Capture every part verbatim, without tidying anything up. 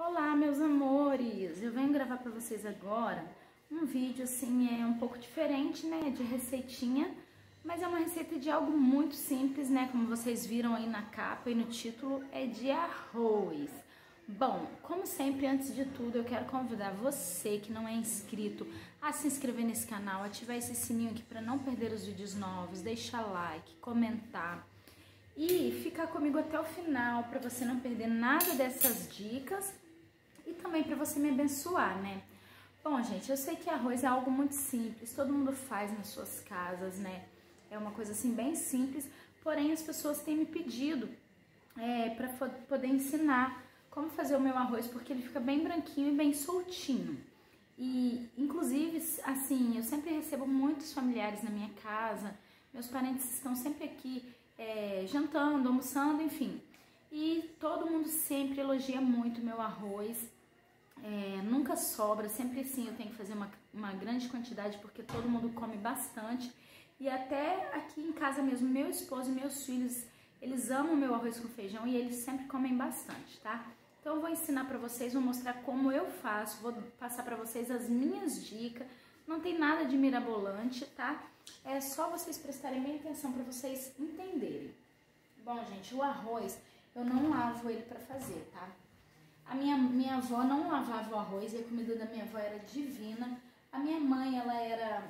Olá, meus amores! Eu venho gravar para vocês agora um vídeo assim, é um pouco diferente, né, de receitinha, mas é uma receita de algo muito simples, né, como vocês viram aí na capa e no título, é de arroz. Bom, como sempre, antes de tudo, eu quero convidar você que não é inscrito a se inscrever nesse canal, ativar esse sininho aqui para não perder os vídeos novos, deixar like, comentar e ficar comigo até o final para você não perder nada dessas dicas. E também para você me abençoar, né? Bom, gente, eu sei que arroz é algo muito simples, todo mundo faz nas suas casas, né? É uma coisa assim bem simples, porém as pessoas têm me pedido é, para poder ensinar como fazer o meu arroz, porque ele fica bem branquinho e bem soltinho. E, inclusive, assim, eu sempre recebo muitos familiares na minha casa, meus parentes estão sempre aqui é, jantando, almoçando, enfim. E todo mundo sempre elogia muito o meu arroz. É, nunca sobra, sempre sim eu tenho que fazer uma, uma grande quantidade porque todo mundo come bastante, e até aqui em casa mesmo, meu esposo e meus filhos, eles amam meu arroz com feijão e eles sempre comem bastante, tá? Então eu vou ensinar pra vocês, vou mostrar como eu faço, vou passar pra vocês as minhas dicas, não tem nada de mirabolante, tá? É só vocês prestarem bem atenção pra vocês entenderem. Bom, gente, o arroz, eu não lavo ele pra fazer, tá? A minha, minha avó não lavava o arroz, e a comida da minha avó era divina. A minha mãe, ela era,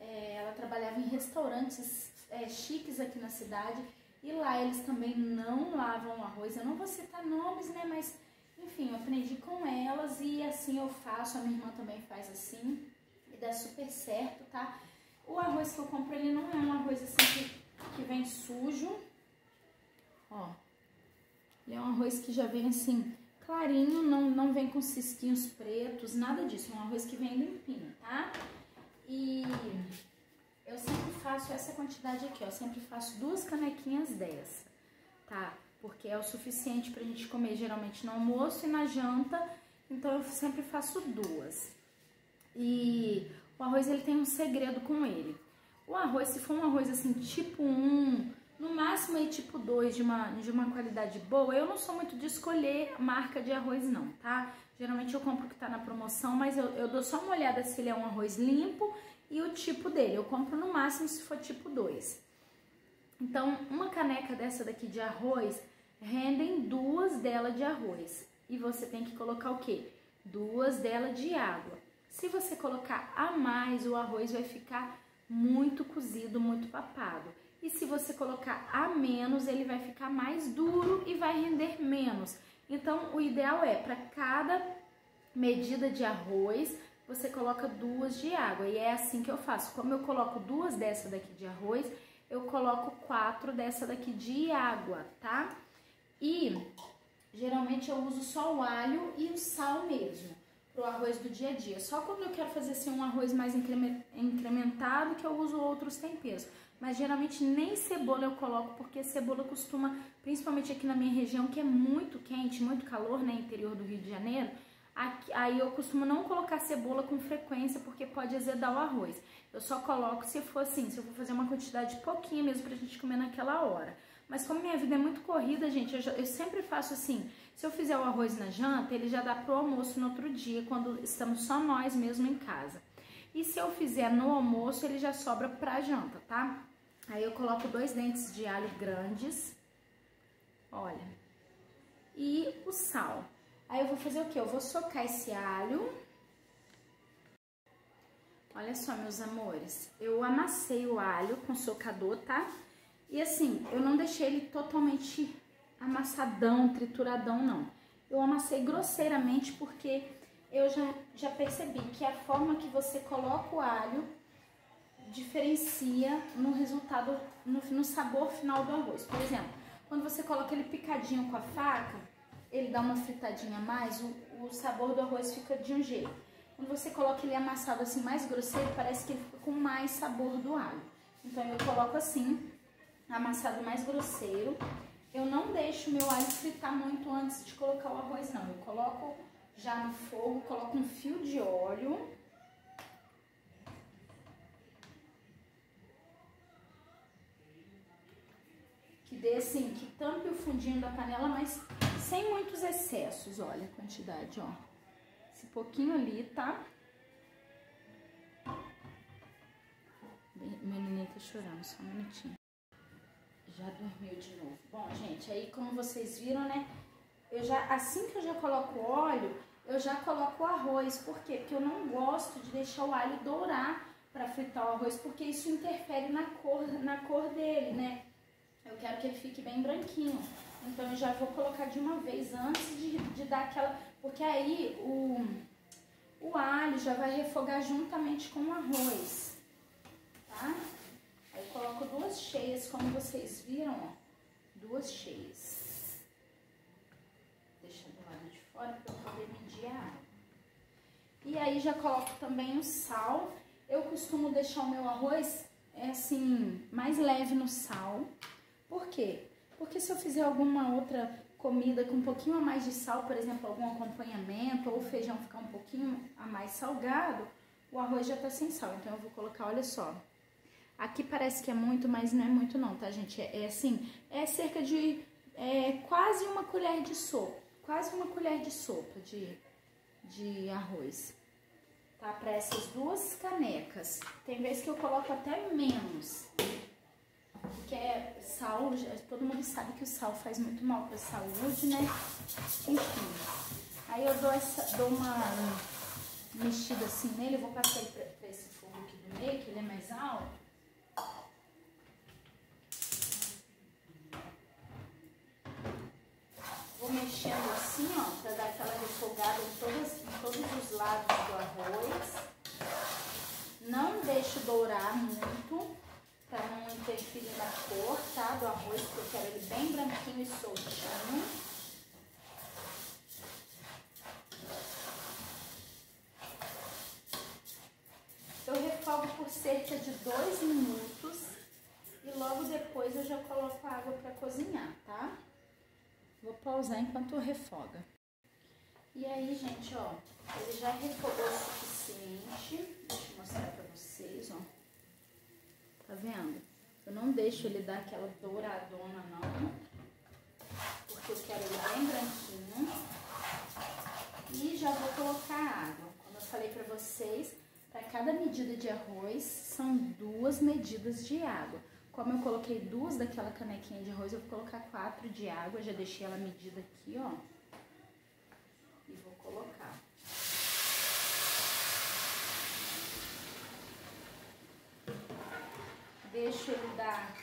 é, ela trabalhava em restaurantes é, chiques aqui na cidade, e lá eles também não lavam o arroz. Eu não vou citar nomes, né, mas enfim, eu aprendi com elas e assim eu faço, a minha irmã também faz assim, e dá super certo, tá? O arroz que eu compro, ele não é um arroz assim que, que vem sujo, ó. Ele é um arroz que já vem assim, clarinho, não, não vem com cisquinhos pretos, nada disso. É um arroz que vem limpinho, tá? E eu sempre faço essa quantidade aqui, ó. Sempre faço duas canequinhas dessa, tá? Porque é o suficiente pra gente comer geralmente no almoço e na janta. Então, eu sempre faço duas. E o arroz, ele tem um segredo com ele. O arroz, se for um arroz assim, tipo um... no máximo aí tipo dois, de uma, de uma qualidade boa, eu não sou muito de escolher marca de arroz não, tá? Geralmente eu compro o que tá na promoção, mas eu, eu dou só uma olhada se ele é um arroz limpo e o tipo dele. Eu compro no máximo se for tipo dois. Então, uma caneca dessa daqui de arroz, rendem duas dela de arroz. E você tem que colocar o quê? Duas dela de água. Se você colocar a mais, o arroz vai ficar muito cozido, muito papado. E se você colocar a menos, ele vai ficar mais duro e vai render menos. Então, o ideal é, para cada medida de arroz, você coloca duas de água. E é assim que eu faço. Como eu coloco duas dessa daqui de arroz, eu coloco quatro dessa daqui de água, tá? E, geralmente, eu uso só o alho e o sal mesmo, pro arroz do dia a dia. Só quando eu quero fazer, assim, um arroz mais incrementado, que eu uso outros temperos. Mas geralmente nem cebola eu coloco, porque cebola costuma, principalmente aqui na minha região, que é muito quente, muito calor, né, interior do Rio de Janeiro, aqui, aí eu costumo não colocar cebola com frequência, porque pode azedar o arroz. Eu só coloco se for assim, se eu for fazer uma quantidade pouquinha mesmo pra gente comer naquela hora. Mas como minha vida é muito corrida, gente, eu, já, eu sempre faço assim, se eu fizer o arroz na janta, ele já dá pro almoço no outro dia, quando estamos só nós mesmo em casa. E se eu fizer no almoço, ele já sobra pra janta, tá? Aí eu coloco dois dentes de alho grandes, olha, e o sal. Aí eu vou fazer o quê? Eu vou socar esse alho. Olha só, meus amores, eu amassei o alho com socador, tá? E assim, eu não deixei ele totalmente amassadão, trituradão, não. Eu amassei grosseiramente porque eu já, já percebi que a forma que você coloca o alho diferencia no resultado, no, no sabor final do arroz. Por exemplo, quando você coloca ele picadinho com a faca, ele dá uma fritadinha a mais, o, o sabor do arroz fica de um jeito. Quando você coloca ele amassado assim mais grosseiro, parece que ele fica com mais sabor do alho. Então eu coloco assim, amassado mais grosseiro. Eu não deixo meu alho fritar muito antes de colocar o arroz não, eu coloco já no fogo, coloco um fio de óleo. Que dê assim, que tampe o fundinho da panela, mas sem muitos excessos, olha a quantidade, ó. Esse pouquinho ali, tá? Minha menina tá chorando, só um minutinho. Já dormiu de novo. Bom, gente, aí como vocês viram, né? Eu já, assim que eu já coloco o óleo, eu já coloco o arroz. Por quê? Porque eu não gosto de deixar o alho dourar pra fritar o arroz, porque isso interfere na cor, na cor dele, né? Eu quero que ele fique bem branquinho. Então eu já vou colocar de uma vez antes de, de dar aquela... Porque aí o, o alho já vai refogar juntamente com o arroz, tá? Aí eu coloco duas cheias, como vocês viram, ó. Duas cheias. Deixa do lado de fora pra eu poder medir a água. E aí já coloco também o sal. Eu costumo deixar o meu arroz, assim, mais leve no sal. Por quê? Porque se eu fizer alguma outra comida com um pouquinho a mais de sal, por exemplo, algum acompanhamento, ou o feijão ficar um pouquinho a mais salgado, o arroz já tá sem sal. Então eu vou colocar, olha só. Aqui parece que é muito, mas não é muito não, tá, gente? É, é assim, é cerca de... É quase uma colher de sopa. Quase uma colher de sopa de, de arroz. Tá? Pra essas duas canecas. Tem vezes que eu coloco até menos. Porque é sal, todo mundo sabe que o sal faz muito mal pra saúde, né? Enfim. Aí eu dou, essa, dou uma mexida assim nele. Eu vou passar ele pra, pra esse fogo aqui do meio, que ele é mais alto. Vou mexendo assim, ó, pra dar aquela refogada em, todas, em todos os lados do arroz. Não deixo dourar muito, pra não interferir na cor, tá, do arroz, porque eu quero ele bem branquinho e soltinho. Eu refogo por cerca de dois minutos e logo depois eu já coloco a água pra cozinhar, tá? Vou pausar enquanto refoga. E aí, gente, ó, ele já refogou o suficiente. Deixa eu mostrar pra vocês, ó. Tá vendo? Eu não deixo ele dar aquela douradona, não. Porque eu quero ele bem branquinho. E já vou colocar água. Como eu falei pra vocês, pra cada medida de arroz, são duas medidas de água. Como eu coloquei duas daquela canequinha de arroz, eu vou colocar quatro de água. Já deixei ela medida aqui, ó. E vou colocar. Deixo ele dar,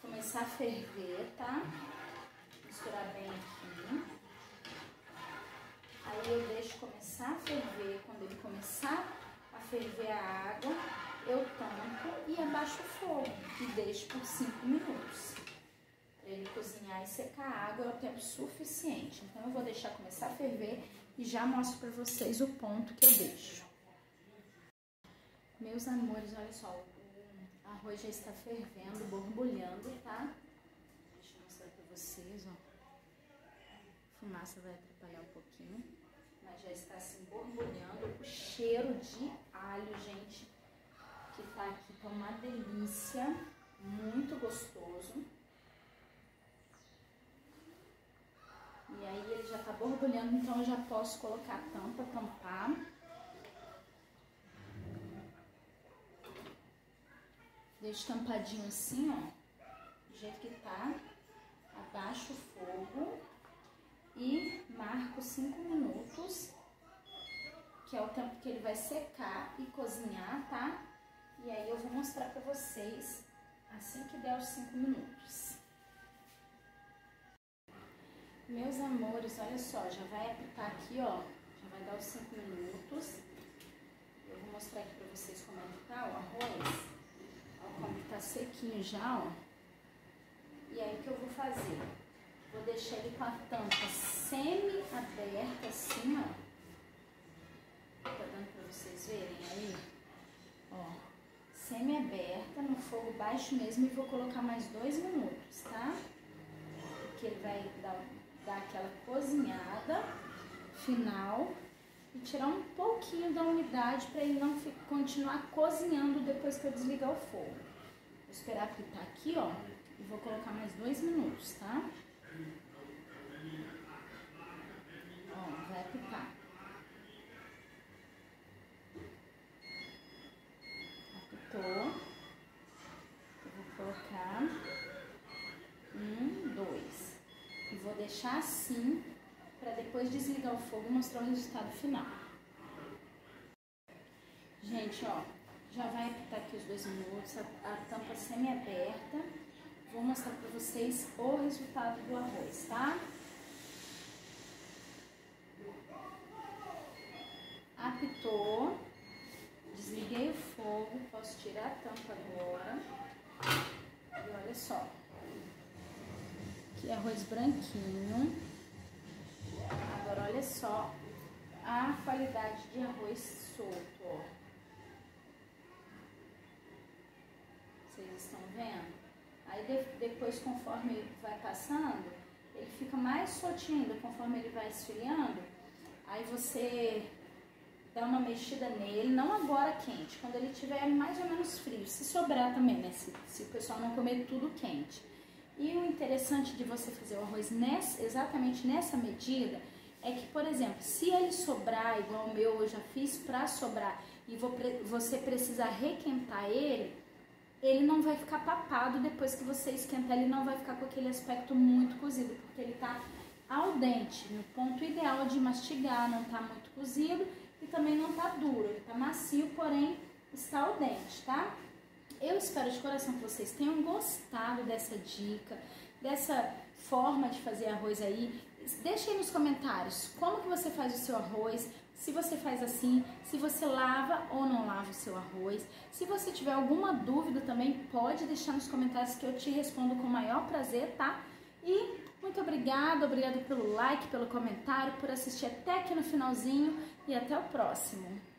começar a ferver, tá? Misturar bem aqui. Aí eu deixo começar a ferver. Quando ele começar a ferver a água, eu tampo e abaixo o fogo. E deixo por cinco minutos. Pra ele cozinhar e secar a água é o tempo suficiente. Então eu vou deixar começar a ferver e já mostro pra vocês o ponto que eu deixo. Meus amores, olha só, o arroz já está fervendo, borbulhando, tá? Deixa eu mostrar pra vocês, ó. A fumaça vai atrapalhar um pouquinho, mas já está assim, borbulhando. O cheiro de alho, gente, que tá aqui, tá uma delícia, muito gostoso. E aí ele já tá borbulhando, então eu já posso colocar a tampa, tampar. Deixo tampadinho assim, ó, do jeito que tá, abaixo o fogo e marco cinco minutos, que é o tempo que ele vai secar e cozinhar, tá? E aí eu vou mostrar pra vocês assim que der os cinco minutos. Meus amores, olha só, já vai apitar aqui, ó, já vai dar os cinco minutos. Eu vou mostrar aqui pra vocês como é que tá o arroz. Como tá sequinho já, ó. E aí o que eu vou fazer? Vou deixar ele com a tampa semi-aberta, assim, ó. Tá dando pra vocês verem aí? Ó, semi-aberta, no fogo baixo mesmo, e vou colocar mais dois minutos, tá? Porque ele vai dar, dar aquela cozinhada final. E tirar um pouquinho da umidade para ele não ficar, continuar cozinhando depois que eu desligar o fogo. Vou esperar apitar aqui, ó, e vou colocar mais dois minutos, tá? Ó, vai picar. Apitou. Eu vou colocar um, dois. E vou deixar assim, para depois desligar o fogo e mostrar o resultado final. Gente, ó, já vai apitar aqui os dois minutos, a, a tampa semi-aberta. Vou mostrar para vocês o resultado do arroz, tá? Apitou, desliguei o fogo, posso tirar a tampa agora. E olha só, aqui arroz branquinho. Agora olha só a qualidade de arroz solto, ó. Vocês estão vendo? Aí de, depois, conforme ele vai passando, ele fica mais soltinho ainda, conforme ele vai esfriando. Aí você dá uma mexida nele, não agora quente, quando ele tiver mais ou menos frio, se sobrar também, né? Se, se o pessoal não comer tudo quente. E o interessante de você fazer o arroz nessa, exatamente nessa medida é que, por exemplo, se ele sobrar, igual o meu eu já fiz pra sobrar, e vou, você precisar requentar ele, ele não vai ficar papado depois que você esquentar, ele não vai ficar com aquele aspecto muito cozido, porque ele tá al dente, no ponto ideal de mastigar, não tá muito cozido e também não tá duro, ele tá macio, porém está al dente, tá? Eu espero de coração que vocês tenham gostado dessa dica, dessa forma de fazer arroz aí. Deixa aí nos comentários como que você faz o seu arroz, se você faz assim, se você lava ou não lava o seu arroz. Se você tiver alguma dúvida também, pode deixar nos comentários que eu te respondo com o maior prazer, tá? E muito obrigada, obrigada pelo like, pelo comentário, por assistir até aqui no finalzinho e até o próximo.